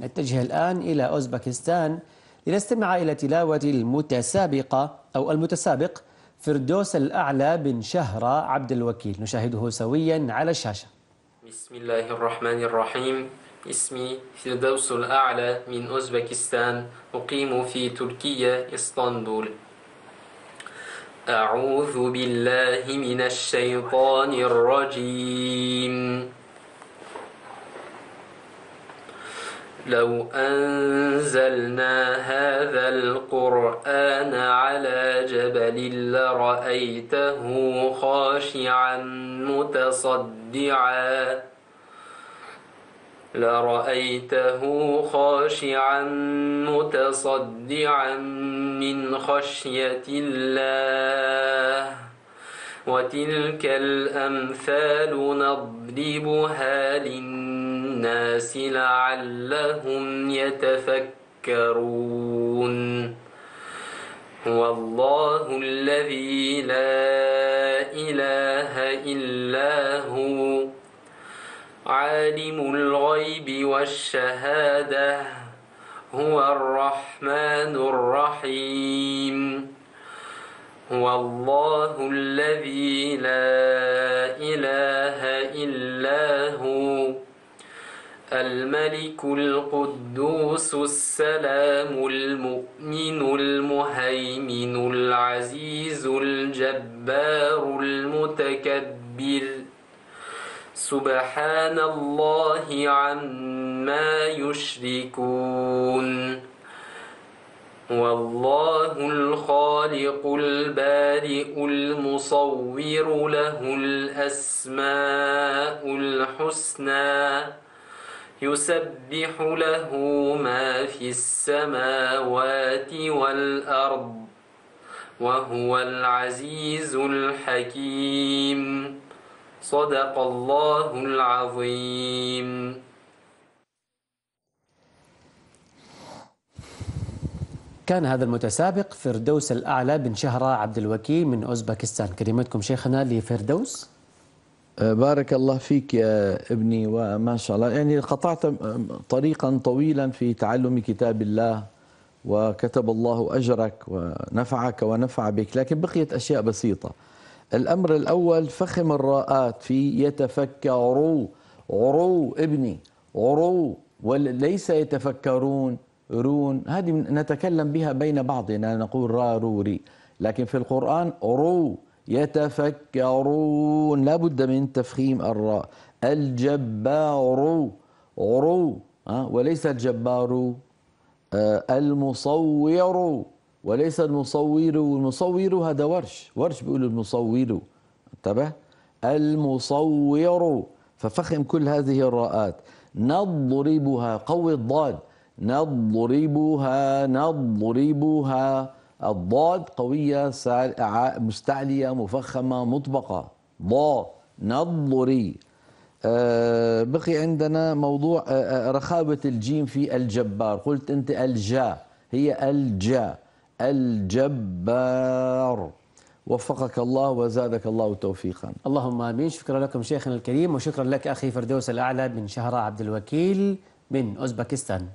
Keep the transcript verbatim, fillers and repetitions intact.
نتجه الآن إلى أوزبكستان لنستمع إلى تلاوة المتسابقة أو المتسابق فردوس الأعلى بن شهرة عبد الوكيل، نشاهده سويا على الشاشة. بسم الله الرحمن الرحيم. اسمي فردوس الأعلى من أوزبكستان، أقيم في تركيا اسطنبول. أعوذ بالله من الشيطان الرجيم. لو أنزلنا هذا القرآن على جبل لرأيته خاشعا متصدعا لرأيته خاشعا متصدعا من خشية الله، وتلك الأمثال نضربها للناس لعلهم يتفكرون. هو الله الذي لا إله إلا هو، عالم الغيب والشهادة، هو الرحمن الرحيم. هو الله الذي لا إله إلا هو، الملك القدوس السلام المؤمن المهيمن العزيز الجبار المتكبر. سبحان الله عما يشركون. والله الخالق البارئ المصور، له الأسماء الحسنى، يسبح له ما في السماوات والأرض، وهو العزيز الحكيم. صدق الله العظيم. كان هذا المتسابق فردوس الأعلى بن شهرة عبد الوكيل من أوزبكستان. كلمتكم شيخنا لفردوس. بارك الله فيك يا ابني، وما شاء الله يعني قطعت طريقا طويلا في تعلم كتاب الله، وكتب الله أجرك ونفعك ونفع بك، لكن بقيت أشياء بسيطة. الأمر الأول فخم الراءات في يتفكروا، عرو ابني، عرو، وليس يتفكرون رون، هذه نتكلم بها بين بعضنا نقول را روري، لكن في القرآن عرو يتفكرون، لا بد من تفخيم الراء. الجبار عرو أه؟ وليس الجبار أه المصور، وليس المصور، والمصور هذا ورش، ورش بيقولوا المصور، انتبه، المصور، ففخم كل هذه الراءات. نضربها، قوي الضاد، نضربها نضربها، الضاد قوية مستعلية مفخمة مطبقة، ضا نضري. أه بقي عندنا موضوع رخاوة الجيم في الجبار، قلت أنت الجا، هي الجا، الجبار. وفقك الله وزادك الله توفيقا. اللهم امين. شكرا لكم شيخنا الكريم، وشكرا لك اخي فردوس الاعلى بن شهرة عبد الوكيل من اوزبكستان.